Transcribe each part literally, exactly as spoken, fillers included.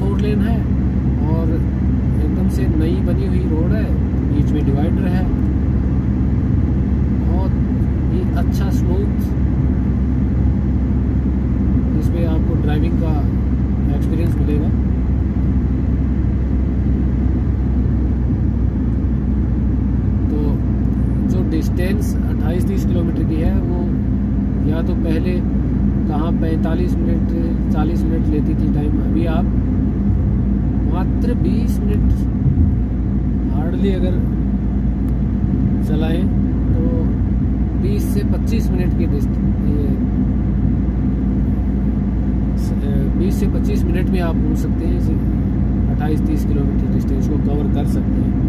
Four lane है और एकदम से नई बनी हुई रोड है, बीच में डिवाइडर है। बहुत ही अच्छा स्मूथ, इसमें आपको ड्राइविंग का एक्सपीरियंस मिलेगा। तो जो डिस्टेंस अट्ठाईस तीस किलोमीटर की है वो या तो पहले कहाँ पैंतालीस मिनट चालीस मिनट लेती थी टाइम, अभी आप मात्र बीस मिनट हार्डली अगर चलाएं तो बीस से पच्चीस मिनट की बीस से पच्चीस मिनट में आप घूम सकते हैं। इसे अट्ठाईस तीस किलोमीटर डिस्टेंस को कवर कर सकते हैं।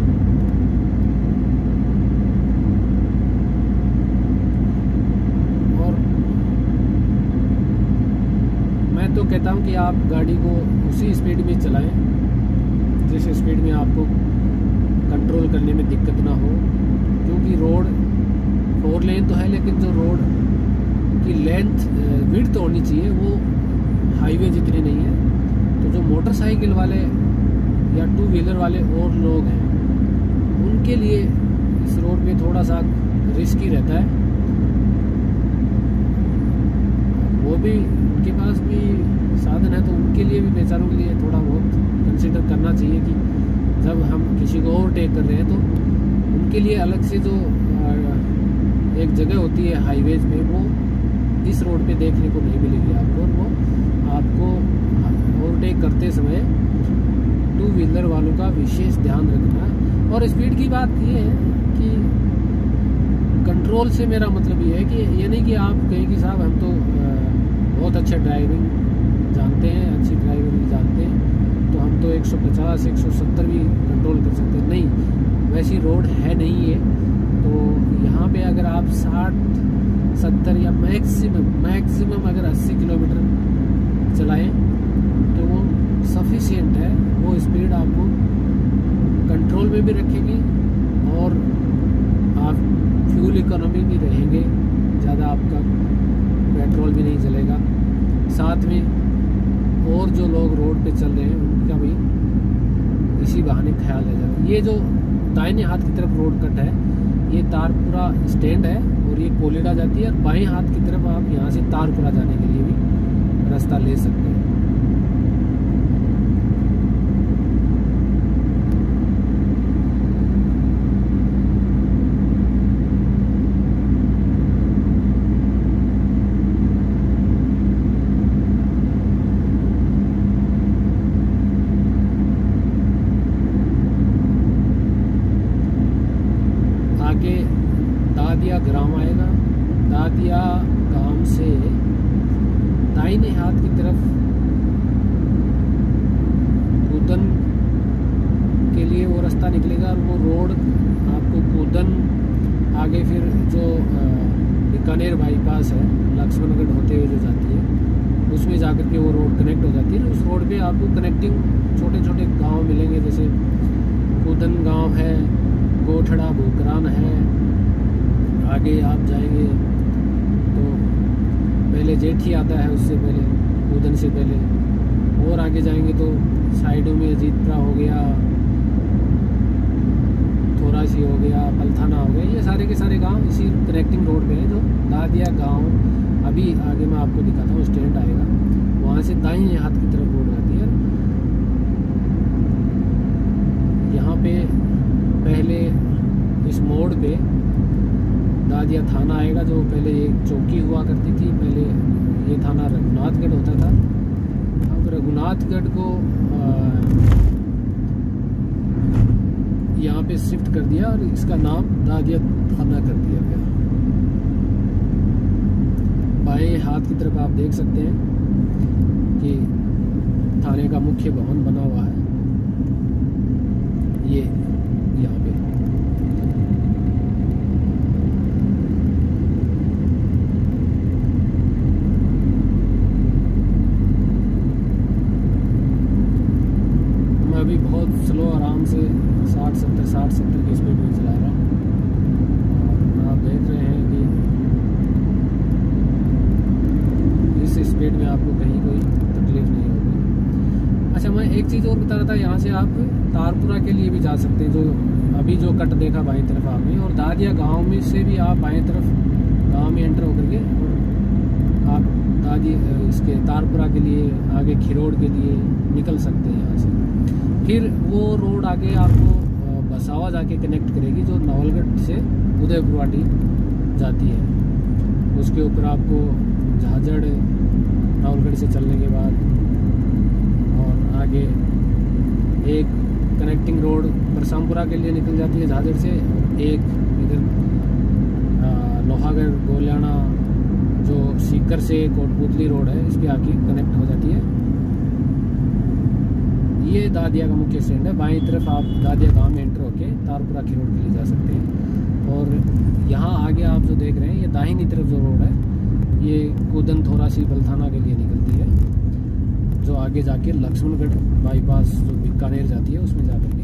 तो कहता हूं कि आप गाड़ी को उसी स्पीड में चलाएं जिस स्पीड में आपको कंट्रोल करने में दिक्कत ना हो, क्योंकि रोड फोर लेन तो है लेकिन जो रोड की लेंथ विड्थ होनी चाहिए वो हाईवे जितनी नहीं है। तो जो मोटरसाइकिल वाले या टू व्हीलर वाले और लोग हैं उनके लिए इस रोड पे थोड़ा सा रिस्की रहता है। वो भी के पास भी साधन है तो उनके लिए भी बेचारों के लिए थोड़ा बहुत कंसिडर करना चाहिए कि जब हम किसी को ओवरटेक कर रहे हैं तो उनके लिए अलग से जो एक जगह होती है हाईवेज पे वो इस रोड पे देखने को नहीं मिलेगी आपको। और वो आपको ओवरटेक करते समय टू व्हीलर वालों का विशेष ध्यान रखना है। और स्पीड की बात ये है कि कंट्रोल से मेरा मतलब ये है कि ये नहीं कि आप कहें कि साहब हम तो बहुत अच्छा ड्राइविंग जानते हैं, अच्छी ड्राइविंग भी जानते हैं तो हम तो एक सौ पचास एक सौ सत्तर भी कंट्रोल कर सकते हैं। नहीं, वैसी रोड है नहीं है। तो यहाँ पे अगर आप साठ सत्तर या मैक्सिमम मैक्सिमम अगर अस्सी किलोमीटर चलाएं तो वो सफिशिएंट है। वो स्पीड आपको कंट्रोल में भी रखेगी और आप फ्यूल इकोनॉमी भी रहेंगे, ज़्यादा आपका पेट्रोल भी नहीं चलेगा। साथ में और जो लोग रोड पे चल रहे हैं उनका भी इसी बहाने ख्याल रह जाएगा। ये जो दाहिने हाथ की तरफ रोड कट है ये तारपुरा स्टैंड है और ये कोलेडा जाती है, और बाएं हाथ की तरफ आप यहाँ से तारपुरा जाने के लिए भी रास्ता ले सकते हैं। आगे दादिया ग्राम आएगा, दादिया गांव से दाहिने हाथ की तरफ कूदन के लिए वो रास्ता निकलेगा और वो रोड आपको कूदन आगे फिर जो बीकानेर बाईपास है लक्ष्मणगढ़ होते हुए जो जाती है उसमें जाकर के वो रोड कनेक्ट हो जाती है। उस रोड पे आपको कनेक्टिंग छोटे छोटे गांव मिलेंगे, जैसे कूदन गांव है, गोठड़ा भूकरान है। आगे आप जाएंगे तो पहले जेठी आता है, उससे पहले कूदन से पहले, और आगे जाएंगे तो साइडों में अजीतपुरा हो गया, थोरासी हो गया, पलथाना हो गया। ये सारे के सारे गांव इसी कनेक्टिंग रोड पे हैं जो दादिया गांव अभी आगे मैं आपको दिखाता हूँ। स्टैंड आएगा वहाँ से दाहिने हाथ की तरफ रोड जाती है। यहाँ पे पहले इस मोड़ पे दादिया थाना आएगा जो पहले एक चौकी हुआ करती थी। पहले ये थाना रघुनाथगढ़ होता था, अब रघुनाथगढ़ को यहाँ पे शिफ्ट कर दिया और इसका नाम दादिया थाना कर दिया गया। बाएं हाथ की तरफ आप देख सकते हैं कि थाने का मुख्य भवन बना हुआ है, ये यहाँ पे। मैं अभी बहुत स्लो आराम से साठ सत्तर साठ सत्तर की स्पीड में चला रहा हूँ। आप देख रहे हैं कि इस स्पीड में आपको कहीं कोई तकलीफ नहीं होगी। अच्छा, मैं एक चीज़ और बता रहा था, यहाँ से आप तारपुरा के लिए भी जा सकते हैं, जो अभी जो कट देखा बाएं तरफ आपने, और दादिया गांव में से भी आप बाएं तरफ गांव में एंटर होकर के और आप दादी इसके तारपुरा के लिए आगे खिरोड़ के लिए निकल सकते हैं यहाँ से। फिर वो रोड आगे आपको बसावा जाके कनेक्ट करेगी, जो नवलगढ़ से उदयपुरवाटी जाती है। उसके ऊपर आपको झाझड़ नवलगढ़ से चलने के बाद आगे एक कनेक्टिंग रोड परसामपुरा के लिए निकल जाती है झाझड़ से, एक इधर लोहागढ़ गोलियाना जो सीकर से कोटपुतली रोड है इसके आगे कनेक्ट हो जाती है। ये दादिया का मुख्य स्टैंड है। बाईं तरफ आप दादिया गांव में एंटर होके तारपुरा की रोड के लिए जा सकते हैं। और यहाँ आगे आप जो देख रहे हैं ये दाहिनी तरफ जो रोड है ये कूदन थोरासी बलथाना के लिए निकलती है, जो आगे जाके लक्ष्मणगढ़ बाईपास जो बीकानेर जाती है उसमें जाकर